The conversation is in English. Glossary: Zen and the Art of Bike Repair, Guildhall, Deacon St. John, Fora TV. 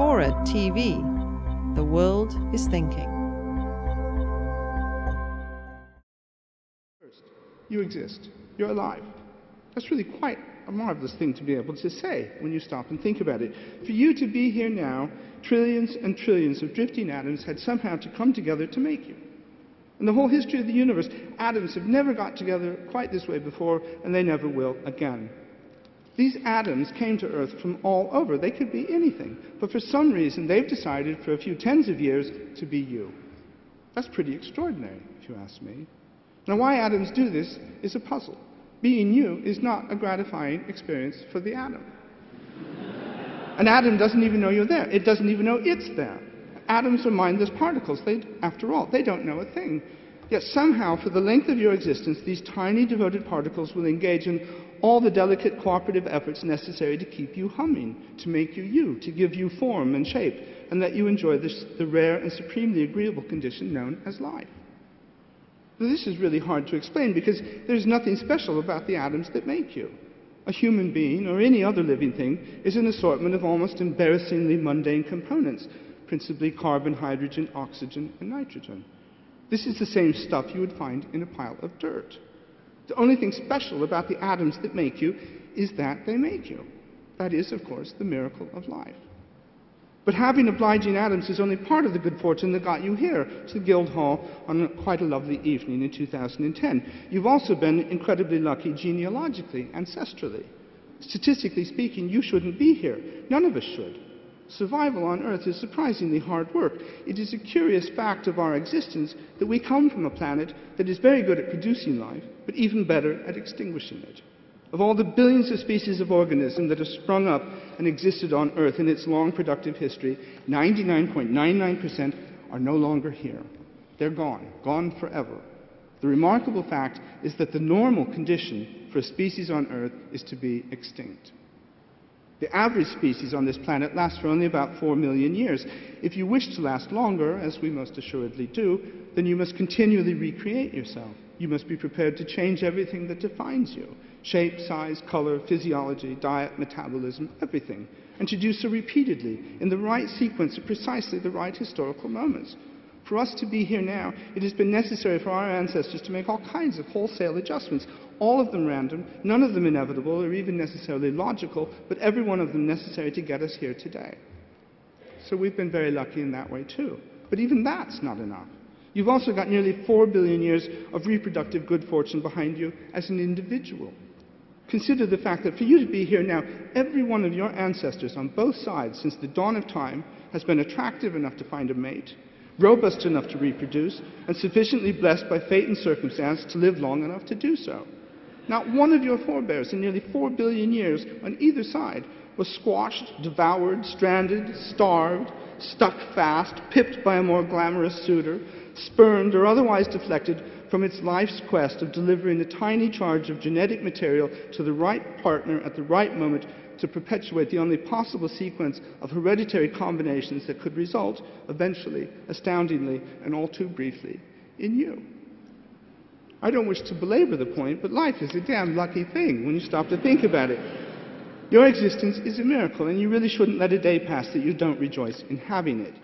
Fora TV. The world is thinking. You exist. You're alive. That's really quite a marvelous thing to be able to say when you stop and think about it. For you to be here now, trillions and trillions of drifting atoms had somehow to come together to make you. In the whole history of the universe, atoms have never got together quite this way before, and they never will again. These atoms came to Earth from all over. They could be anything. But for some reason, they've decided for a few tens of years to be you. That's pretty extraordinary, if you ask me. Now, why atoms do this is a puzzle. Being you is not a gratifying experience for the atom. An atom doesn't even know you're there. It doesn't even know it's there. Atoms are mindless particles. They, after all, they don't know a thing. Yet somehow, for the length of your existence, these tiny devoted particles will engage in all the delicate cooperative efforts necessary to keep you humming, to make you you, to give you form and shape, and that you enjoy the rare and supremely agreeable condition known as life. Now, this is really hard to explain because there's nothing special about the atoms that make you. A human being, or any other living thing, is an assortment of almost embarrassingly mundane components, principally carbon, hydrogen, oxygen, and nitrogen. This is the same stuff you would find in a pile of dirt. The only thing special about the atoms that make you is that they make you. That is, of course, the miracle of life. But having obliging atoms is only part of the good fortune that got you here to Guildhall on quite a lovely evening in 2010. You've also been incredibly lucky genealogically, ancestrally. Statistically speaking, you shouldn't be here. None of us should. Survival on Earth is surprisingly hard work. It is a curious fact of our existence that we come from a planet that is very good at producing life, but even better at extinguishing it. Of all the billions of species of organism that have sprung up and existed on Earth in its long productive history, 99.99% are no longer here. They're gone, gone forever. The remarkable fact is that the normal condition for a species on Earth is to be extinct. The average species on this planet lasts for only about 4 million years. If you wish to last longer, as we most assuredly do, then you must continually recreate yourself. You must be prepared to change everything that defines you: shape, size, color, physiology, diet, metabolism, everything. And to do so repeatedly, in the right sequence at precisely the right historical moments. For us to be here now, it has been necessary for our ancestors to make all kinds of wholesale adjustments, all of them random, none of them inevitable or even necessarily logical, but every one of them necessary to get us here today. So we've been very lucky in that way too. But even that's not enough. You've also got nearly 4 billion years of reproductive good fortune behind you as an individual. Consider the fact that for you to be here now, every one of your ancestors on both sides since the dawn of time has been attractive enough to find a mate, robust enough to reproduce, and sufficiently blessed by fate and circumstance to live long enough to do so. Not one of your forebears in nearly 4 billion years on either side was squashed, devoured, stranded, starved, stuck fast, pipped by a more glamorous suitor, spurned or otherwise deflected from its life's quest of delivering a tiny charge of genetic material to the right partner at the right moment to perpetuate the only possible sequence of hereditary combinations that could result, eventually, astoundingly, and all too briefly, in you. I don't wish to belabor the point, but life is a damn lucky thing when you stop to think about it. Your existence is a miracle, and you really shouldn't let a day pass that you don't rejoice in having it.